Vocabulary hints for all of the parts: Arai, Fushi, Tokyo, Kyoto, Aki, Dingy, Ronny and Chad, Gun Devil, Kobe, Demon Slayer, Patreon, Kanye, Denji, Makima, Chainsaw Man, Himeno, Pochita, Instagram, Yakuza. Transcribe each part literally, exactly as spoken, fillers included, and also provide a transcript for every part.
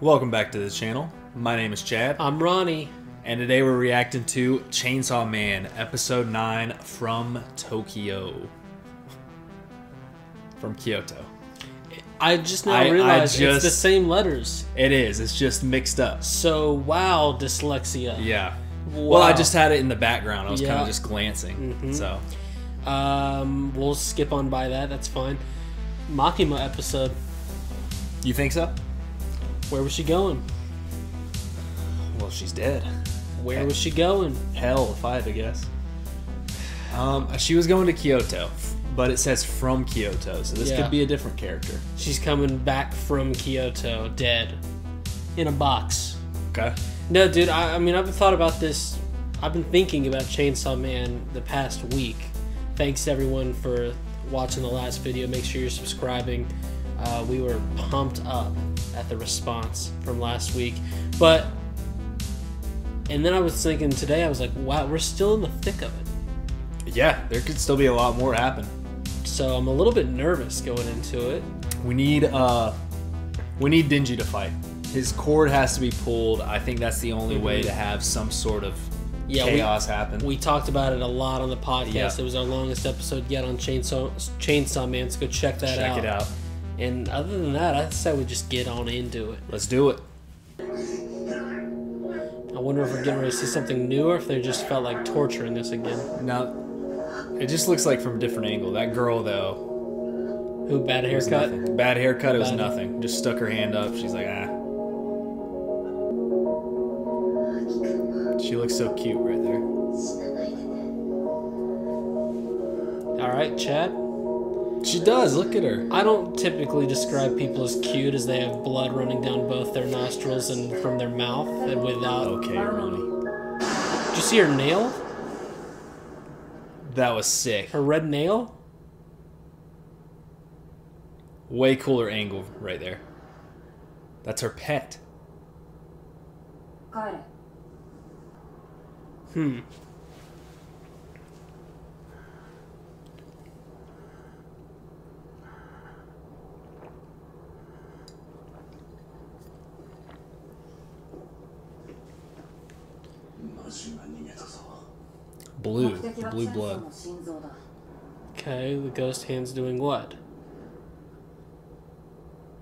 Welcome back to the channel. My name is Chad. I'm Ronny. And today we're reacting to Chainsaw Man, Episode nine, From Tokyo. From Kyoto. I just now I, realized I just, it's the same letters. It is. It's just mixed up. So, wow, dyslexia. Yeah. Wow. Well, I just had it in the background. I was yeah. kind of just glancing. Mm-hmm. So, um, we'll skip on by that. That's fine. Makima episode. You think so? Where was she going? Well, she's dead. Where was she going? Hell, if I had to guess. Um, she was going to Kyoto, but it says from Kyoto, so this yeah. could be a different character. She's coming back from Kyoto, dead. In a box. Okay. No, dude, I, I mean, I've thought about this. I've been thinking about Chainsaw Man the past week. Thanks, everyone, for watching the last video. Make sure you're subscribing. Uh, we were pumped up at the response from last week, but and then I was thinking today, I was like, wow, we're still in the thick of it. Yeah, there could still be a lot more happen, so I'm a little bit nervous going into it. We need uh we need Denji to fight. His cord has to be pulled. I think that's the only mm-hmm. way to have some sort of yeah, chaos we, happen. We talked about it a lot on the podcast. Yeah. It was our longest episode yet on Chainsaw Chainsaw Man, so go check that check out. Check it out. And other than that, I say we just get on into it. Let's do it. I wonder if we're getting ready to see something new or if they just felt like torturing us again. No. It just looks like from a different angle. That girl, though. Who, bad haircut? Bad haircut, it was nothing. Just stuck her hand up. She's like, ah. She looks so cute right there. All right, Chad. She does, look at her. I don't typically describe people as cute as they have blood running down both their nostrils and from their mouth and without... Okay, Ronny. Did you see her nail? That was sick. Her red nail? Way cooler angle right there. That's her pet. Got it. Hmm. Blue. Blue blood. Okay, the ghost hand's doing what?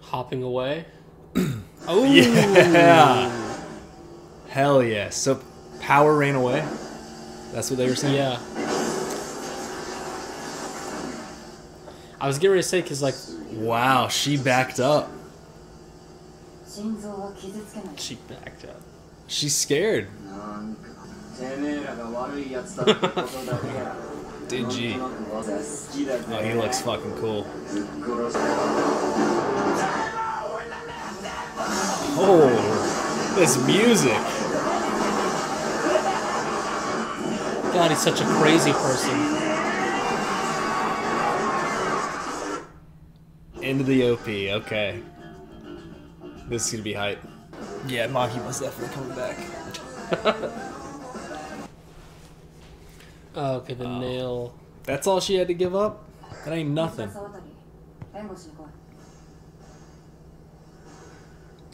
Hopping away? Oh! Yeah! Hell yeah. So, power ran away? That's what they were saying? Yeah. I was getting ready to say, because, like... Wow, she backed up. She backed up. She's scared. Dingy. Oh, he looks fucking cool. Oh, this music. God, he's such a crazy person. End of the O P, okay. This is gonna be hype. Yeah, Makima's definitely coming back. Oh, okay, the oh. nail. That's all she had to give up? That ain't nothing.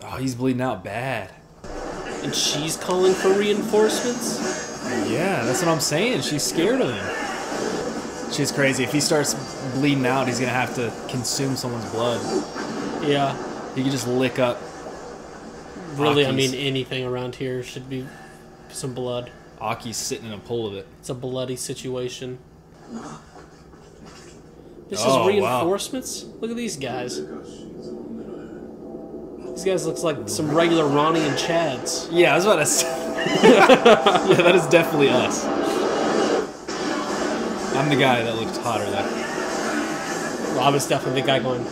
Oh, he's bleeding out bad. And she's calling for reinforcements? Yeah, that's what I'm saying. She's scared of him. She's crazy. If he starts bleeding out, he's going to have to consume someone's blood. Yeah. He can just lick up. Really, Aki's. I mean, anything around here should be some blood. Aki's sitting in a pool of it. It's a bloody situation. This oh, is reinforcements? Wow. Look at these guys. These guys looks like some regular Ronny and Chads. Yeah, I was about to say. Yeah, that is definitely us. I'm the guy that looked hotter though. Rob is definitely the guy going...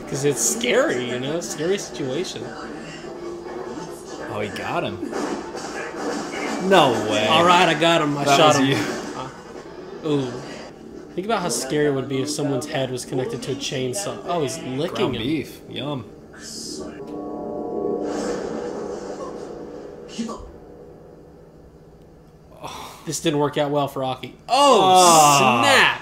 Because it's scary, you know? Scary situation. Oh, he got him. No way. Alright, I got him. I that shot him. You. Uh, ooh. Think about how scary it would be if someone's head was connected to a chainsaw. Oh, he's licking Ground him. Beef. Yum. Oh. This didn't work out well for Aki. Oh, oh, snap!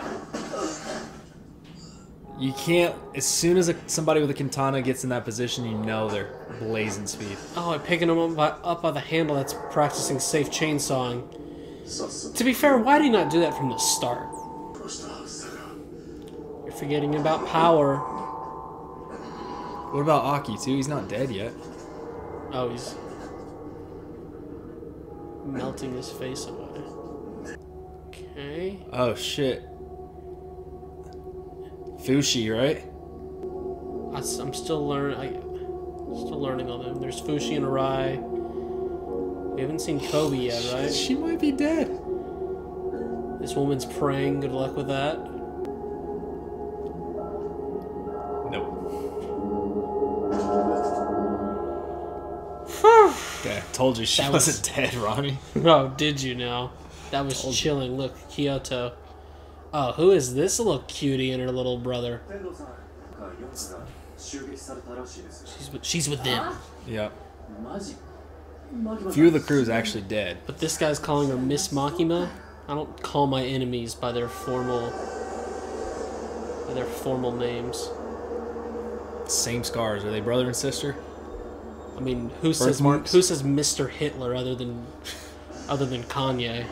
You can't, as soon as a, somebody with a katana gets in that position, you know they're blazing speed. Oh, I'm picking him up by, up by the handle that's practicing safe chainsawing. To be fair, why did he not do that from the start? You're forgetting about power. What about Aki, too? He's not dead yet. Oh, he's melting his face away. Okay. Oh, shit. Fushi, right? I, I'm still learning. Still learning all them. There's Fushi and Arai. We haven't seen Kobe yet, right? She might be dead. This woman's praying. Good luck with that. Nope. Okay, I told you she that wasn't was... dead, Ronnie. Oh, did you now? That was told chilling. You. Look, Kyoto. Oh, who is this little cutie and her little brother? She's with, she's with them. Yeah. A few of the crew is actually dead. But this guy's calling her Miss Makima. I don't call my enemies by their formal by their formal names. Same scars. Are they brother and sister? I mean, who says who says Mister Hitler other than other than Kanye?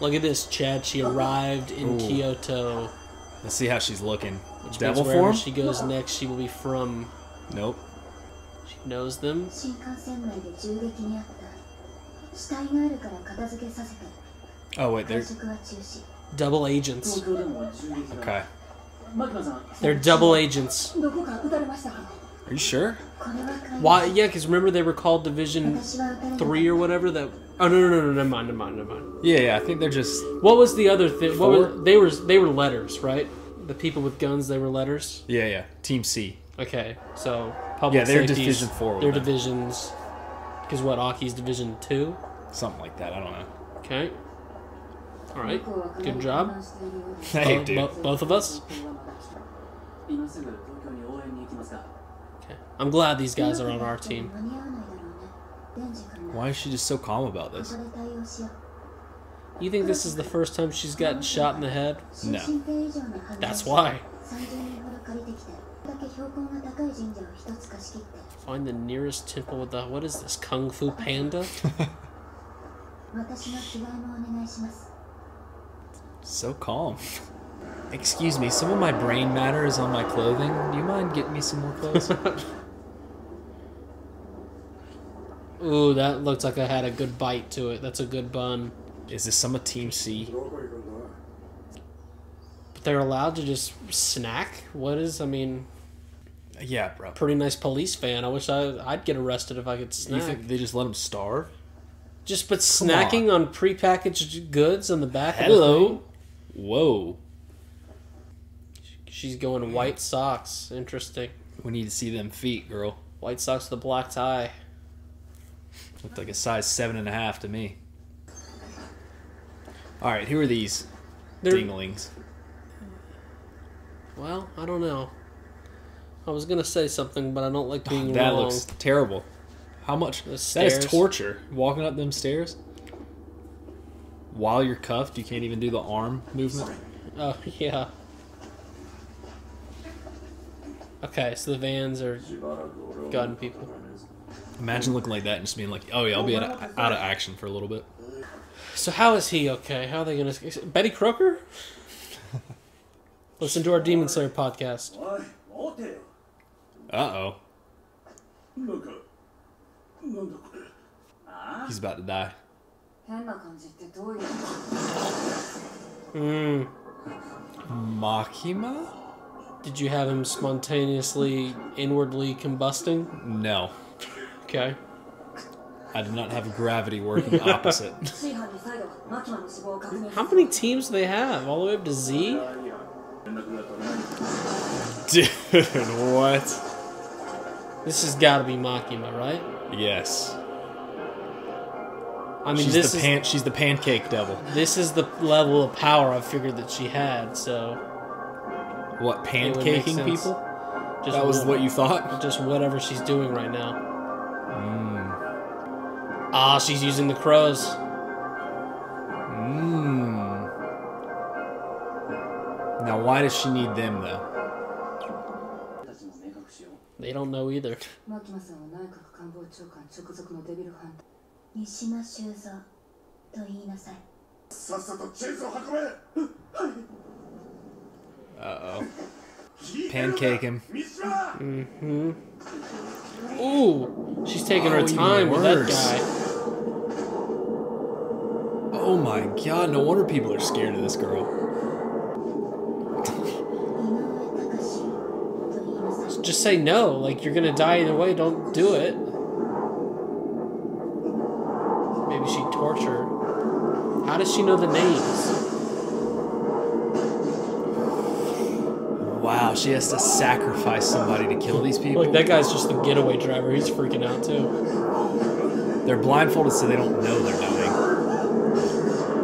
Look at this, Chad. She arrived in Ooh. Kyoto. Let's see how she's looking. Which Devil means wherever form? She goes next, she will be from. Nope. She knows them. Oh, wait, they're double agents. Okay. They're double agents. Are you sure? Why? Yeah, because remember they were called Division three or whatever that... Oh, no, no, no, no, never mind, never mind, never mind. Yeah, yeah, I think they're just... What was the other thing? What was, they, were, they were letters, right? The people with guns, they were letters? Yeah, yeah. Team C. Okay, so... Public yeah, they're Division four. They're divisions... Because what, Aki's Division two? Something like that, I don't know. Okay. Alright, good job. Hey, both, dude. Bo both of us? Okay. I'm glad these guys are on our team. Why is she just so calm about this? You think this is the first time she's gotten shot in the head? No. That's why. Find the nearest temple with the... What is this? Kung Fu Panda? So calm. Excuse me, some of my brain matter is on my clothing. Do you mind getting me some more clothes? Ooh, that looks like I had a good bite to it. That's a good bun. Is this some of Team C? But they're allowed to just snack? What is, I mean... Yeah, bro. Pretty nice police van. I wish I, I'd get arrested if I could snack. You think they just let them starve? Just but snacking on. on prepackaged goods on the back Hello. of the thing? Whoa. She's going white socks. Interesting. We need to see them feet, girl. White socks with a black tie. Looked like a size seven and a half to me. All right, who are these They're... dinglings? Well, I don't know. I was gonna say something, but I don't like being oh, that wrong. That looks terrible. How much? That is torture. Walking up them stairs while you're cuffed, you can't even do the arm movement. Oh yeah. Okay, so the vans are gun people. Imagine looking like that and just being like, oh yeah, I'll be out of, out of action for a little bit. So how is he okay? How are they going to... Betty Crocker? Listen to our Demon Slayer podcast. Uh-oh. He's about to die. Mm. Makima? Did you have him spontaneously, inwardly combusting? No. Okay. I did not have gravity working opposite. How many teams do they have? All the way up to Z? Dude, what? This has got to be Makima, right? Yes. I mean, she's this the is... Pan she's the pancake devil. This is the level of power I figured that she had, so... What, pancaking people? Just that was little, what you thought? Just whatever she's doing right now. Mm. Ah, she's using the crows. Mmm. Now, why does she need them, though? They don't know either. Uh-oh. Pancake him. Mm-hmm. Ooh! She's taking her time with that guy. Oh my god, no wonder people are scared of this girl. Just say no, like you're gonna die either way, don't do it. Maybe she tortured. How does she know the names? Wow, she has to sacrifice somebody to kill these people. Like that guy's just the getaway driver, he's freaking out too. They're blindfolded so they don't know they're dying.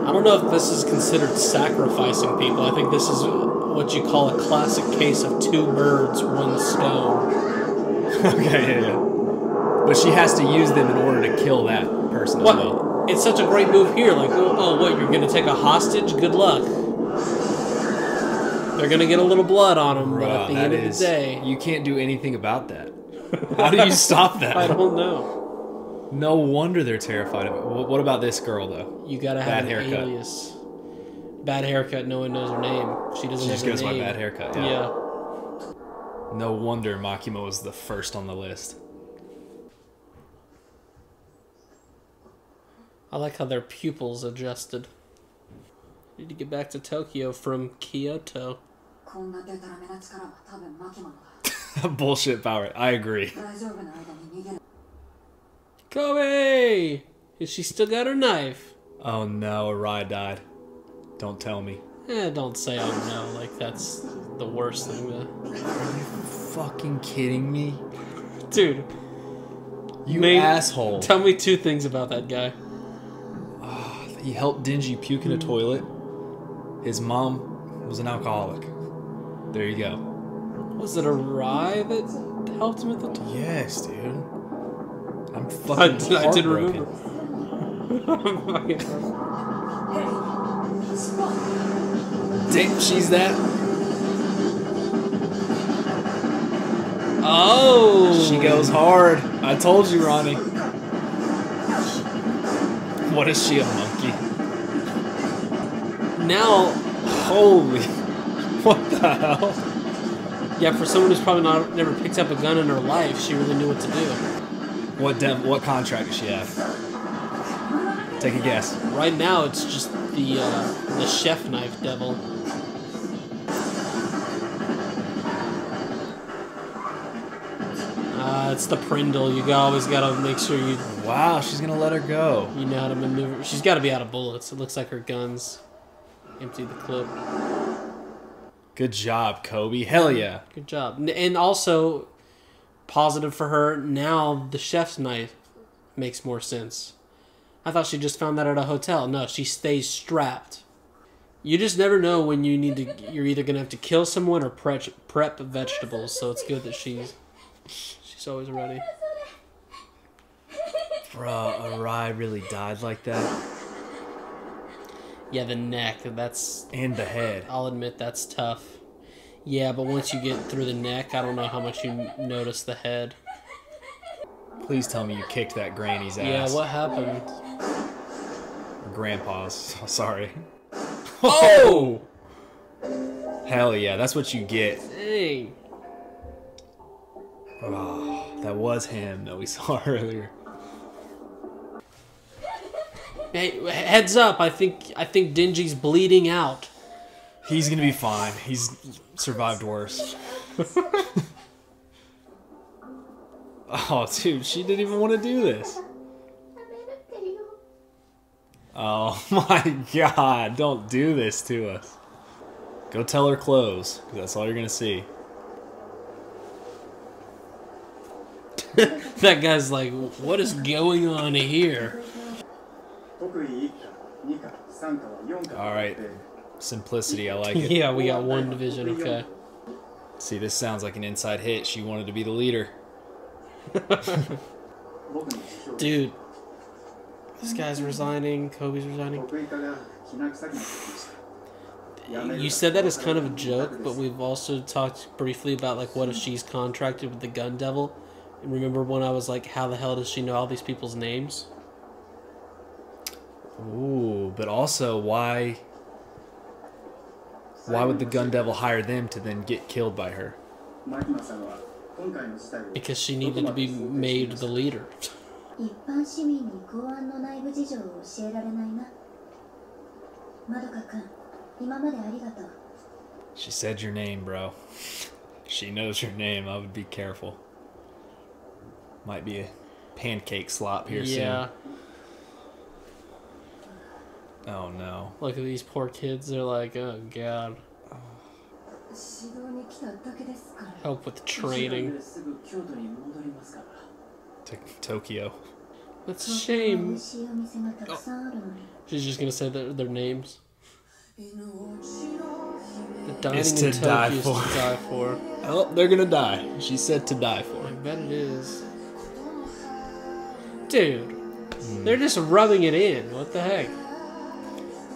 I don't know if this is considered sacrificing people. I think this is what you call a classic case of two birds, one stone. Okay, yeah, yeah. But she has to use them in order to kill that person as well. It's such a great move here, like, oh, oh what, you're gonna take a hostage? Good luck. They're gonna get a little blood on them, Bruh, but at the end is, of the day... You can't do anything about that. How do you stop that? I don't know. No wonder they're terrified of it. What about this girl, though? You gotta Bad have an haircut. alias. Bad haircut, no one knows her name. She doesn't she just have her goes name. by bad haircut, yeah. yeah. No wonder Makima was the first on the list. I like how their pupils adjusted. Need to get back to Tokyo from Kyoto. Bullshit power, I agree. Kobe! Has she still got her knife? Oh no, Arai died. Don't tell me. Eh, don't say oh no, like that's the worst thing to... Are you fucking kidding me? Dude. You main... asshole. Tell me two things about that guy. Uh, he helped Denji puke in a toilet. His mom was an alcoholic. There you go. Was it Arai that helped him at the toilet? Yes, dude. I'm fucking I, I did remember. Oh my Damn, she's that. Oh, she goes hard. I told you, Ronny. What is she, a monkey? Now, holy, what the hell? Yeah, for someone who's probably not never picked up a gun in her life, she really knew what to do. What dev? What contract does she have? Take a guess. Right now, it's just the uh, the chef knife devil. Uh, it's the Prindle. You always gotta make sure you. Wow, she's gonna let her go. You know how to maneuver. She's gotta be out of bullets. It looks like her guns emptied the clip. Good job, Kobe. Hell yeah. Good job. And also, positive for her. Now the chef's knife makes more sense. I thought she just found that at a hotel. No, she stays strapped. You just never know when you need to. You're either gonna have to kill someone or prep prep vegetables. So it's good that she's she's always ready. Bruh, Arai really died like that. Yeah, the neck. That's and the head. I'll admit that's tough. Yeah, but once you get through the neck, I don't know how much you notice the head. Please tell me you kicked that granny's ass. Yeah, what happened? Grandpa's. Sorry. Oh! Hell yeah, that's what you get. Dang. Oh, that was him that we saw earlier. Hey, heads up! I think I think Denji's bleeding out. He's gonna be fine. He's survived worse. Oh, dude, she didn't even want to do this. Oh, my God. Don't do this to us. Go tell her clothes, because that's all you're going to see. That guy's like, what is going on here? All right. Simplicity, I like it. Yeah, we got one division, okay. See, this sounds like an inside hit. She wanted to be the leader. Dude, this guy's resigning. Kobe's resigning. you said that as kind of a joke, but we've also talked briefly about, like, what if she's contracted with the Gun Devil? And remember when I was like, how the hell does she know all these people's names? Ooh, but also, why... why would the Gun Devil hire them to then get killed by her? Because she needed to be made the leader. She said your name, bro. She knows your name. I would be careful. Might be a pancake slop here yeah. soon. Oh no. Look at these poor kids, they're like, oh god. Help with training. To Tokyo. That's a shame. Oh. She's just gonna say their, their names. The dining it's to in Tokyo die for. Is to die for. Oh, they're gonna die. She said to die for. I bet it is. Dude, mm. they're just rubbing it in. What the heck?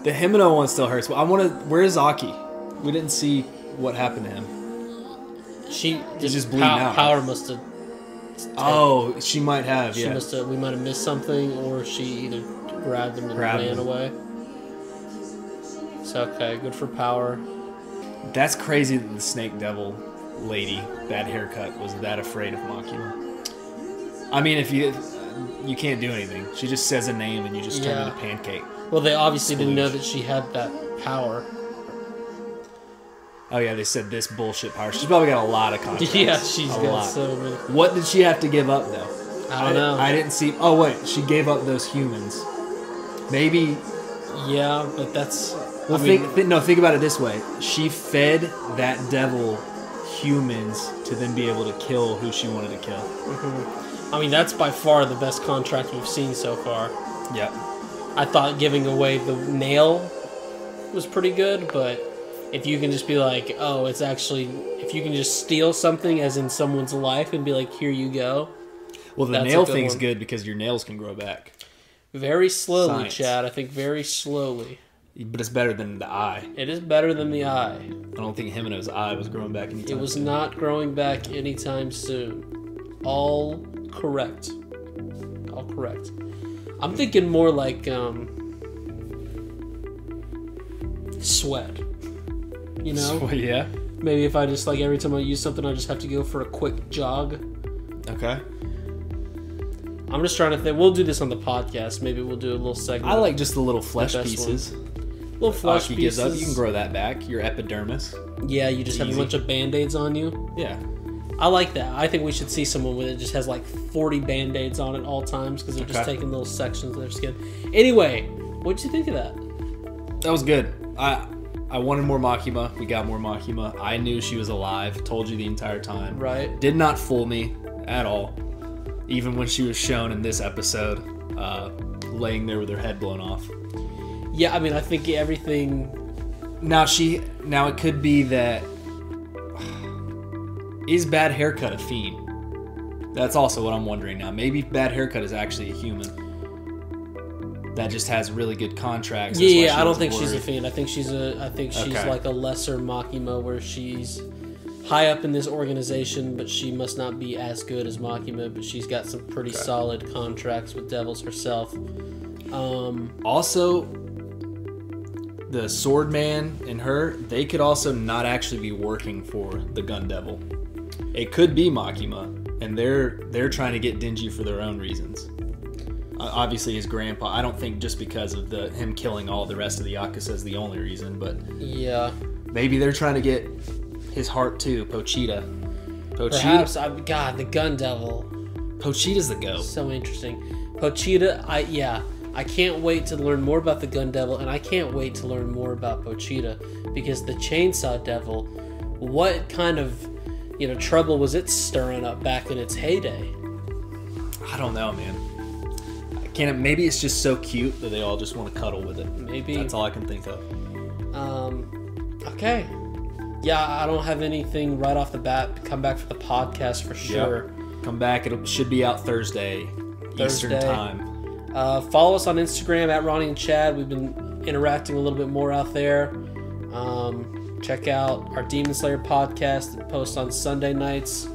The Himeno one still hurts. I want to. Where is Aki? We didn't see what happened to him. She he's just bleeding out. Power must have. Oh, she might have. She yeah. must have. We might have missed something, or she either grabbed him and grabbed ran him. away. It's okay. Good for power. That's crazy that the Snake Devil lady, that haircut, was that afraid of Makima. I mean, if you you can't do anything. She just says a name, and you just turn yeah. into pancake. Well, they obviously didn't know that she had that power. Oh yeah, they said this bullshit power. She's probably got a lot of contracts. Yeah, she's a got lot. so many. What did she have to give up, though? I don't I, know. I didn't see... Oh, wait. She gave up those humans. Maybe... Yeah, but that's... Well, I mean, think, th no, think about it this way. She fed that devil humans to then be able to kill who she wanted to kill. Mm-hmm. I mean, that's by far the best contract we've seen so far. Yep. I thought giving away the nail was pretty good, but if you can just be like, oh, it's actually... If you can just steal something, as in someone's life, and be like, here you go. Well, the nail thing's good because your nails can grow back. Very slowly, Science. Chad. I think very slowly. But it's better than the eye. It is better than the eye. I don't think Himeno's eye was growing back anytime soon. It was soon. not growing back anytime soon. All correct. All correct. I'm thinking more like um, sweat, you know? Sweat, yeah. Maybe if I just, like, every time I use something, I just have to go for a quick jog. Okay. I'm just trying to think. We'll do this on the podcast. Maybe we'll do a little segment. I like just the little flesh the pieces. One. Little flesh Aki pieces. Gives up. You can grow that back. Your epidermis. Yeah, you just Easy. have a bunch of Band-Aids on you. Yeah. I like that. I think we should see someone with it just has like forty Band-Aids on at all times because they're okay. just taking little sections of their skin. Anyway, what'd you think of that? That was good. I I wanted more Makima. We got more Makima. I knew she was alive. Told you the entire time. Right. Did not fool me at all. Even when she was shown in this episode, uh, laying there with her head blown off. Yeah, I mean, I think everything... Now she... Now it could be that... Is bad haircut a fiend? That's also what I'm wondering now. Maybe bad haircut is actually a human that just has really good contracts. Yeah, yeah I don't think worried. she's a fiend. I think she's a. I think she's okay. like a lesser Makima, where she's high up in this organization, but she must not be as good as Makima. But she's got some pretty okay. solid contracts with devils herself. Um, also, the sword man and her, they could also not actually be working for the Gun Devil. It could be Makima, and they're they're trying to get Denji for their own reasons. Uh, obviously, his grandpa. I don't think just because of the him killing all the rest of the Yakuza is the only reason, but yeah, maybe they're trying to get his heart too. Pochita, Pochita. Perhaps. I, God, the Gun Devil. Pochita's the goat. So interesting. Pochita. I yeah. I can't wait to learn more about the Gun Devil, and I can't wait to learn more about Pochita, because the Chainsaw Devil. What kind of You know, trouble was it stirring up back in its heyday? I don't know, man. I can't. Maybe it's just so cute that they all just want to cuddle with it. Maybe that's all I can think of. Um, okay. Yeah, I don't have anything right off the bat. Come back for the podcast for sure. Yep. Come back. It should be out Thursday, Thursday. Eastern time. Uh, follow us on Instagram at Ronny and Chad. We've been interacting a little bit more out there. Um, check out our Demon Slayer podcast that posts on Sunday nights.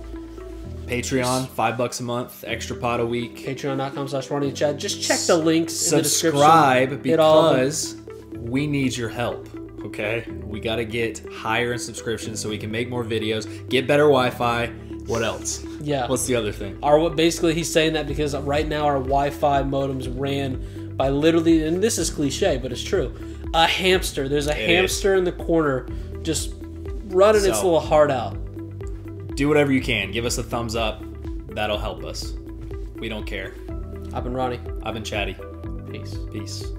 Patreon, five bucks a month, extra pot a week. Patreon.com slash Ronny and Chad. Just check the links in the description. Subscribe, because we need your help. Okay, we got to get higher in subscriptions so we can make more videos, get better Wi-Fi. What else? Yeah. What's the other thing? Our basically he's saying that because right now our Wi-Fi modems ran by literally, and this is cliche, but it's true. A hamster. There's a it hamster is. in the corner, just running so, its little heart out. Do whatever you can. Give us a thumbs up. That'll help us. We don't care. I've been Ronny. I've been Chatty. Peace. Peace.